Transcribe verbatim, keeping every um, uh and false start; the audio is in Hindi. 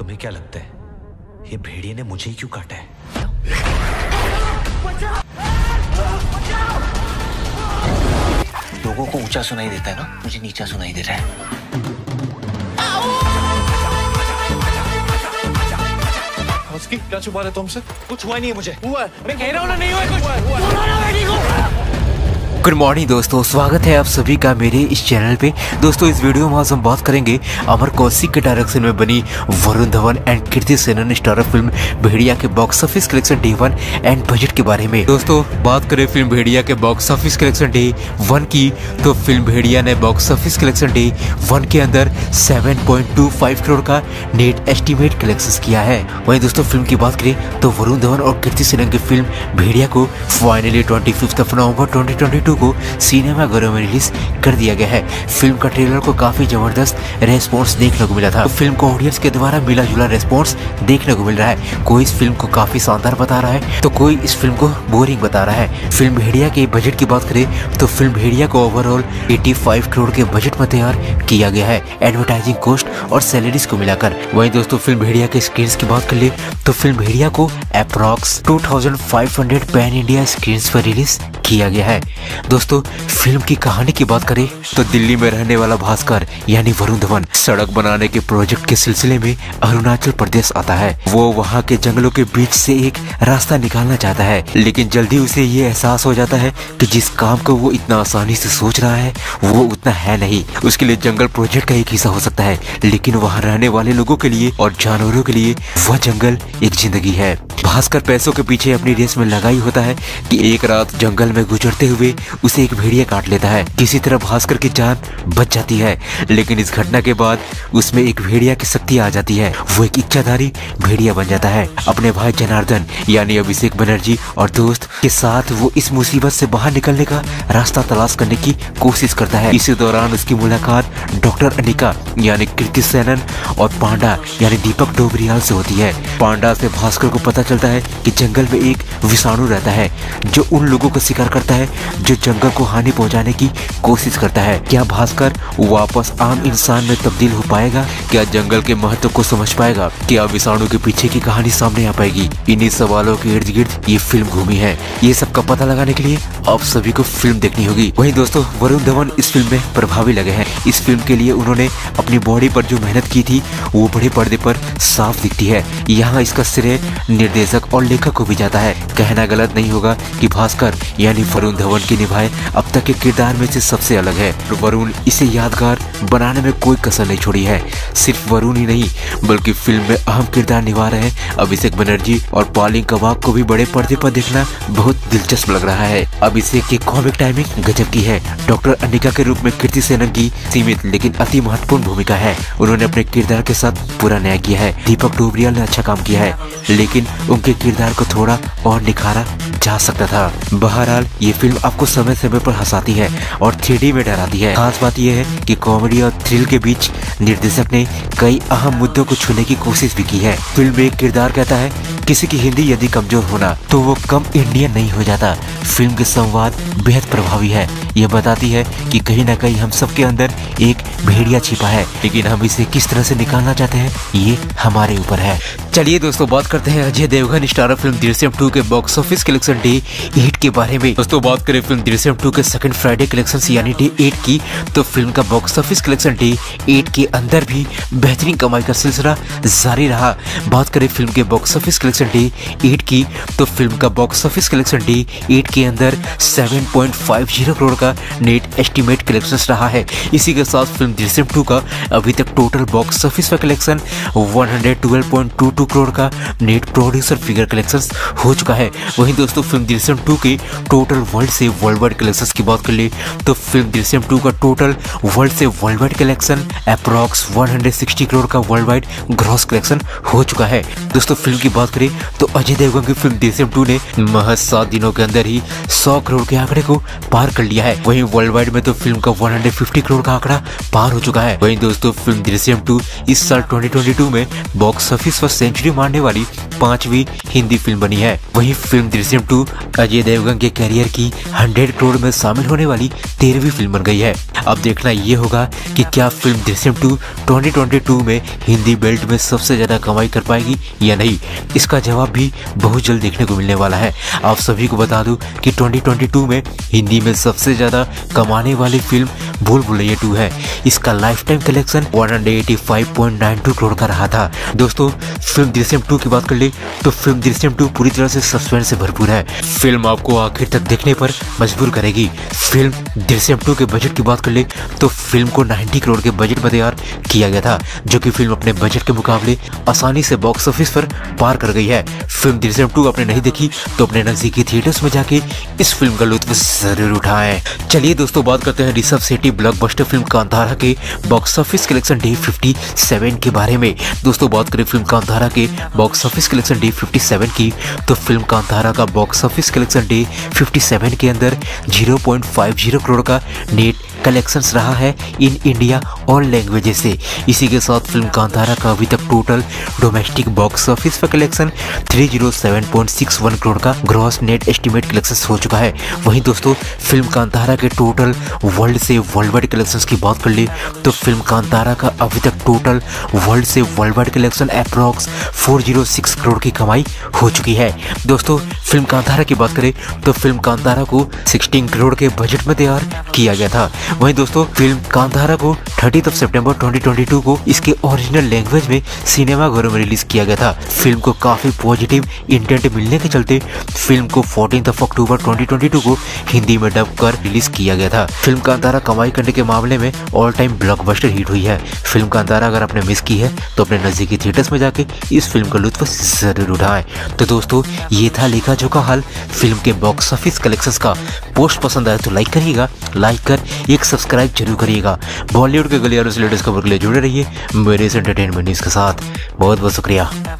तुम्हें क्या लगता है ये भेड़िए ने मुझे ही क्यों काटा है? लोगों को ऊंचा सुनाई देता है ना, मुझे नीचा सुनाई दे रहा है। उसकी क्या छुपा रहे तुमसे? कुछ हुआ नहीं है मुझे। हुआ है, मैं कह रहा हूँ ना, नहीं हुआ कुछ। हुआ, हुआ, हुआ। गुड मॉर्निंग दोस्तों, स्वागत है आप सभी का मेरे इस चैनल पे। दोस्तों इस वीडियो में आज हम बात करेंगे अमर कौशिक के डायरेक्शन में बनी Varun Dhawan and Kriti Sanon starrer film Bhediya के box office collection day one and budget के बारे में। दोस्तों बात करें फिल्म भेड़िया के box office collection day one की, तो फिल्म भेड़िया ने box office collection day one के अंदर seven point two five crore का नेट एस्टिमेट कलेक्शन किया है। वहीं दोस्तों फिल्म की बात करें तो वरुण धवन और कीर्ति सेनन की फिल्म भेड़िया को finally twenty fifth of November twenty twenty two को सिनेमाघरों में रिलीज कर दिया गया है। फिल्म का ट्रेलर को काफी जबरदस्त रेस्पॉन्स देखने को मिला था। फिल्म को ऑडियंस के द्वारा मिला जुला रेस्पॉन्स देखने को मिल रहा है। कोई इस फिल्म को काफी शानदार बता रहा है तो कोई इस फिल्म को बोरिंग बता रहा है। फिल्म भेड़िया के बजट की बात करें तो फिल्म भेड़िया को ओवरऑल पचासी करोड़ के बजट में तैयार किया गया है, एडवर्टाइजिंग कॉस्ट और सैलरीज को मिलाकर। वहीं दोस्तों फिल्म भेड़िया के स्क्रीन की बात कर ले तो फिल्म भेड़िया को approx two thousand five hundred pan India screen पर रिलीज किया गया है। दोस्तों फिल्म की कहानी की बात करें तो दिल्ली में रहने वाला भास्कर यानी वरुण धवन सड़क बनाने के प्रोजेक्ट के सिलसिले में अरुणाचल प्रदेश आता है। वो वहाँ के जंगलों के बीच से एक रास्ता निकालना चाहता है, लेकिन जल्दी उसे ये एहसास हो जाता है कि जिस काम को वो इतना आसानी से सोच रहा है वो उतना है नहीं। उसके लिए जंगल प्रोजेक्ट का एक हिस्सा हो सकता है, लेकिन वहाँ रहने वाले लोगों के लिए और जानवरों के लिए वह जंगल एक जिंदगी है। भास्कर पैसों के पीछे अपनी रेस में लगा ही होता है कि एक रात जंगल में गुजरते हुए उसे एक भेड़िया काट लेता है। किसी तरह भास्कर की जान बच जाती है, लेकिन इस घटना के बाद उसमें एक भेड़िया की शक्ति आ जाती है। वो एक इच्छाधारी भेड़िया बन जाता है। अपने भाई जनार्दन यानी अभिषेक बनर्जी और दोस्त के साथ वो इस मुसीबत से बाहर निकलने का रास्ता तलाश करने की कोशिश करता है। इसी दौरान उसकी मुलाकात डॉक्टर अनिका यानी कीर्ति सेनन और पांडा यानी दीपक डोबरियाल से होती है। पांडा से भास्कर को पता चलता है कि जंगल में एक विषाणु रहता है जो उन लोगों को शिकार करता है जो जंगल को हानि पहुंचाने की कोशिश करता है। क्या भास्कर वापस आम इंसान में तब्दील हो पाएगा? क्या जंगल के महत्व को समझ पाएगा? क्या विषाणु के पीछे की कहानी सामने आ पाएगी? इन्हीं सवालों के इर्द गिर्द ये फिल्म घूमी है। ये सब का पता लगाने के लिए आप सभी को फिल्म देखनी होगी। वहीं दोस्तों वरुण धवन इस फिल्म में प्रभावी लगे हैं। इस फिल्म के लिए उन्होंने अपनी बॉडी पर जो मेहनत की थी वो बड़े पर्दे पर साफ दिखती है। यहाँ इसका श्रेय निर्देशक और लेखक को भी जाता है। कहना गलत नहीं होगा कि भास्कर यानी वरुण धवन के निभाए अब तक के किरदार में से सबसे अलग है। वरुण इसे यादगार बनाने में कोई कसर नहीं छोड़ी है। सिर्फ वरुण ही नहीं बल्कि फिल्म में अहम किरदार निभा रहे हैं अभिषेक बनर्जी और पालिन कबाक को भी बड़े पर्दे पर देखना बहुत दिलचस्प लग रहा है। अभिषेक की कॉमिक टाइमिंग गजब की है। डॉक्टर अनिका के रूप में कीर्ति सेनन की सीमित लेकिन अति महत्वपूर्ण भूमिका है। उन्होंने अपने किरदार के साथ पूरा न्याय किया है। दीपक डोबरियाल ने अच्छा काम किया है, लेकिन उनके किरदार को थोड़ा और निखारा जा सकता था। बहरहाल ये फिल्म आपको समय समय पर हंसाती है और थ्री डी में डराती है। खास बात यह है कि कॉमेडी और थ्रिल के बीच निर्देशक ने कई अहम मुद्दों को छूने की कोशिश भी की है। फिल्म में एक किरदार कहता है किसी की हिंदी यदि कमजोर होना तो वो कम इंडियन नहीं हो जाता। फिल्म के संवाद बेहद प्रभावी है। यह बताती है कि कहीं ना कहीं हम सबके अंदर एक भेड़िया छिपा है, लेकिन हम इसे किस तरह से निकालना चाहते हैं ये हमारे ऊपर है। चलिए दोस्तों बात करते हैं Ajay Devgn starrer film Drishyam two के box office collection day eight के बारे में। दोस्तों बात करें फिल्म दृश्यम टू के सेकंड फ्राइडे कलेक्शन यानी डे एट की, तो फिल्म का box office collection day eight के अंदर भी बेहतरीन कमाई का सिलसिला जारी रहा। बात करें फिल्म के box office collection day eight की, तो फिल्म का box office collection day eight के अंदर seven point five zero crore का नेट एस्टिमेट कलेक्शन रहा है। इसी के साथ फिल्म दृश्यम टू का अभी तक टोटल बॉक्स ऑफिस पर collection one hundred twelve point two two crore का नेट प्रोड्यूसर फिगर कलेक्शन हो चुका है। वहीं दोस्तों फिल्म दृश्यम टू के टोटल वर्ल्ड से वर्ल्ड वाइड कलेक्शन की बात कर ले तो फिल्म दृश्यम टू का टोटल वर्ल्ड से वर्ल्ड वाइड कलेक्शन अप्रॉक्स एक सौ साठ करोड़ का वर्ल्ड वाइड ग्रॉस कलेक्शन हो चुका है। दोस्तों फिल्म की बात करें तो अजय देवगन की फिल्म दृश्यम टू ने महज सात दिनों के अंदर ही सौ करोड़ के आंकड़े को पार कर लिया है। वहीं वर्ल्ड वाइड में तो फिल्म का एक सौ पचास करोड़ का आंकड़ा पार हो चुका है। वहीं दोस्तों फिल्म दृश्यम टू इस साल ट्वेंटी ट्वेंटी टू में बॉक्स ऑफिस पर सेंचुरी मारने वाली पांचवी हिंदी फिल्म बनी है। वहीं फिल्म दृश्यम टू अजय देवगन के करियर की हंड्रेड करोड़ में शामिल होने वाली तेरहवीं फिल्म बन गई है। अब देखना ये होगा कि क्या फिल्म दृश्यम टू दो हज़ार बाईस में हिंदी बेल्ट में सबसे ज्यादा कमाई कर पाएगी या नहीं, इसका जवाब भी बहुत जल्द देखने को मिलने वाला है। आप सभी को बता दूं कि दो हज़ार बाईस में हिंदी में सबसे ज्यादा कमाने वाली फिल्म भूल भुलैया टू है। इसका लाइफ टाइम कलेक्शन एक सौ पचासी पॉइंट नौ दो करोड़ का रहा था। दोस्तों फिल्म दृश्यम टू की बात कर ले तो फिल्म दृश्यम टू पूरी तरह से सस्पेंस से भरपूर है। फिल्म आपको आखिर तक देखने पर मजबूर करेगी। फिल्म दृश्यम टू के बजट की बात कर ले तो फिल्म को नब्बे करोड़ के बजट में तैयार किया गया था, जो कि फिल्म अपने बजट के मुकाबले आसानी से बॉक्स ऑफिस पर पार कर गई है। फिल्म दृश्यम टू आपने नहीं देखी तो अपने नजदीकी थिएटर्स में जाके इस फिल्म का लुत्फ जरूर उठाएं। चलिए दोस्तों बात करते हैं ऋषभ शेट्टी ब्लॉकबस्टर फिल्म कांतारा के बॉक्स ऑफिस कलेक्शन डे सत्तावन के बारे में। दोस्तों बात करें फिल्म कांतारा के बॉक्स ऑफिस कलेक्शन डे सत्तावन की तो फिल्म कांतारा का बॉक्स ऑफिस कलेक्शन डे सत्तावन के अंदर ज़ीरो पॉइंट पाँच ज़ीरो करोड़ का नेट कलेक्शंस रहा है इन इंडिया और लैंग्वेजेस से। इसी के साथ फिल्म कांतारा का अभी तक टोटल डोमेस्टिक बॉक्स ऑफिस पर कलेक्शन तीन सौ सात पॉइंट छह एक करोड़ का ग्रॉस नेट एस्टिमेट कलेक्शंस हो चुका है। वहीं दोस्तों फिल्म कांतारा के टोटल वर्ल्ड से वर्ल्ड वाइड कलेक्शंस की बात कर ले तो फिल्म कांतारा का अभी तक टोटल वर्ल्ड से वर्ल्ड वाइड कलेक्शन अप्रॉक्स चार सौ छह करोड़ की कमाई हो चुकी है। दोस्तों फिल्म कांतारा की बात करें तो फिल्म कांतारा को सोलह करोड़ के बजट में तैयार किया गया था। वहीं दोस्तों फिल्म कांतारा को तीस सितंबर दो हज़ार बाईस को इसके ओरिजिनल लैंग्वेज में सिनेमा घरों में रिलीज किया गया था। फिल्म को काफी पॉजिटिव इंटेंट मिलने के चलते फिल्म को चौदह अक्टूबर दो हज़ार बाईस को हिंदी में डब कर रिलीज किया गया था। फिल्म कांतारा कमाई करने के मामले में ऑल टाइम ब्लॉकबस्टर हिट हुई है। फिल्म कांतारा अगर आपने मिस की है तो अपने नजदीकी थिएटर्स में जाके इस फिल्म का लुत्फ जरूर उठाएं। तो दोस्तों ये था लेखा जोखा हाल फिल्म के बॉक्स ऑफिस कलेक्शंस का। पोस्ट पसंद आया तो लाइक करिएगा, लाइक कर एक सब्सक्राइब जरूर करिएगा। बॉलीवुड के गलियारों से लेटेस्ट खबर के लिए जुड़े रहिए मेरे इस एंटरटेनमेंट न्यूज़ के साथ। बहुत बहुत शुक्रिया।